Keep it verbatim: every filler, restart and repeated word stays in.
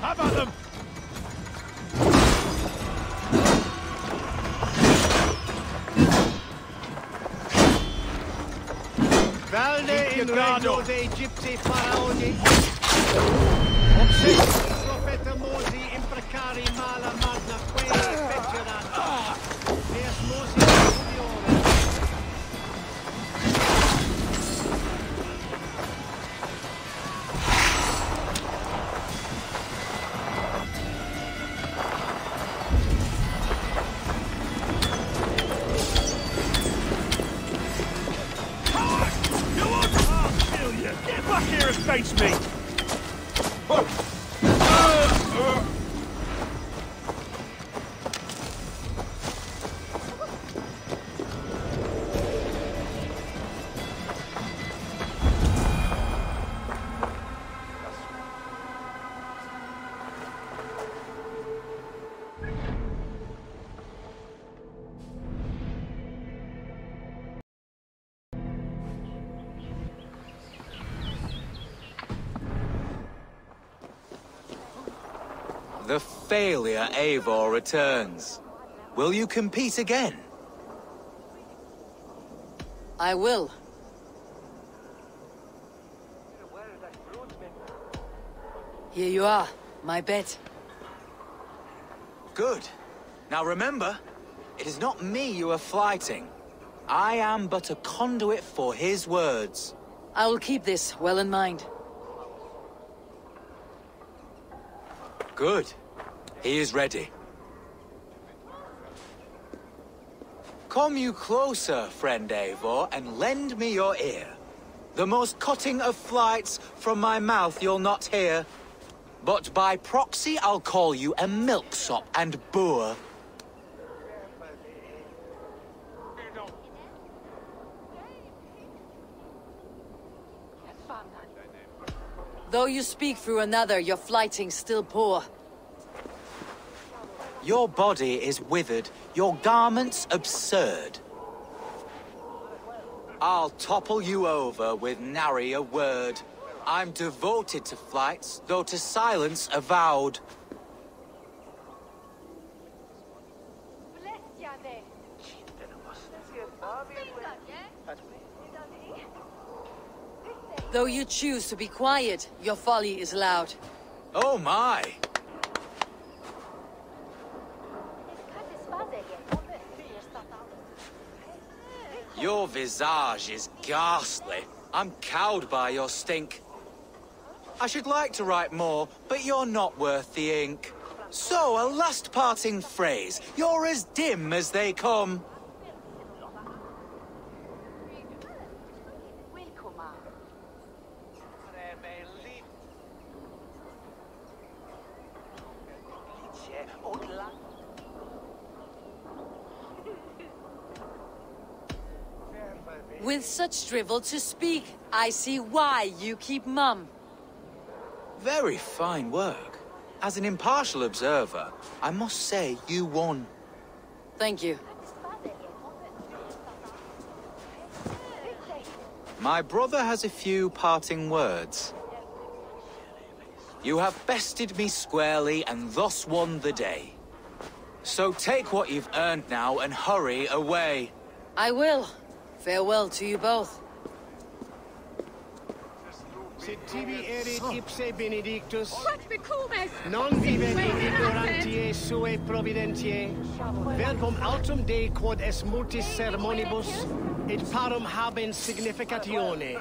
How about them? Valde in Rado de Egypte Faraoni. Obsession Profeta Mosi imprecari mala magna quella peggiorata. Vers Mosi Unione. Face me! Oh. Uh, uh. The failure Eivor returns. Will you compete again? I will. Here you are, my bet. Good. Now remember, it is not me you are flighting. I am but a conduit for his words. I will keep this well in mind. Good. He is ready. Come you closer, friend Eivor, and lend me your ear. The most cutting of flights from my mouth you'll not hear. But by proxy I'll call you a milksop and boor. Though you speak through another, your flighting's still poor. Your body is withered, your garments absurd. I'll topple you over with nary a word. I'm devoted to flights, though to silence avowed. Though you choose to be quiet, your folly is loud. Oh my! Your visage is ghastly. I'm cowed by your stink. I should like to write more, but you're not worth the ink. So, a last parting phrase. You're as dim as they come. With such drivel to speak, I see why you keep mum. Very fine work. As an impartial observer, I must say you won. Thank you. My brother has a few parting words. You have bested me squarely and thus won the day. So take what you've earned now and hurry away. I will. Farewell to you both. Se tibi erit ipse benedictus, non vivendi ignorantiae suae providentiae, vercum autum Dei quod est multis sermonibus, et parum habens significatione.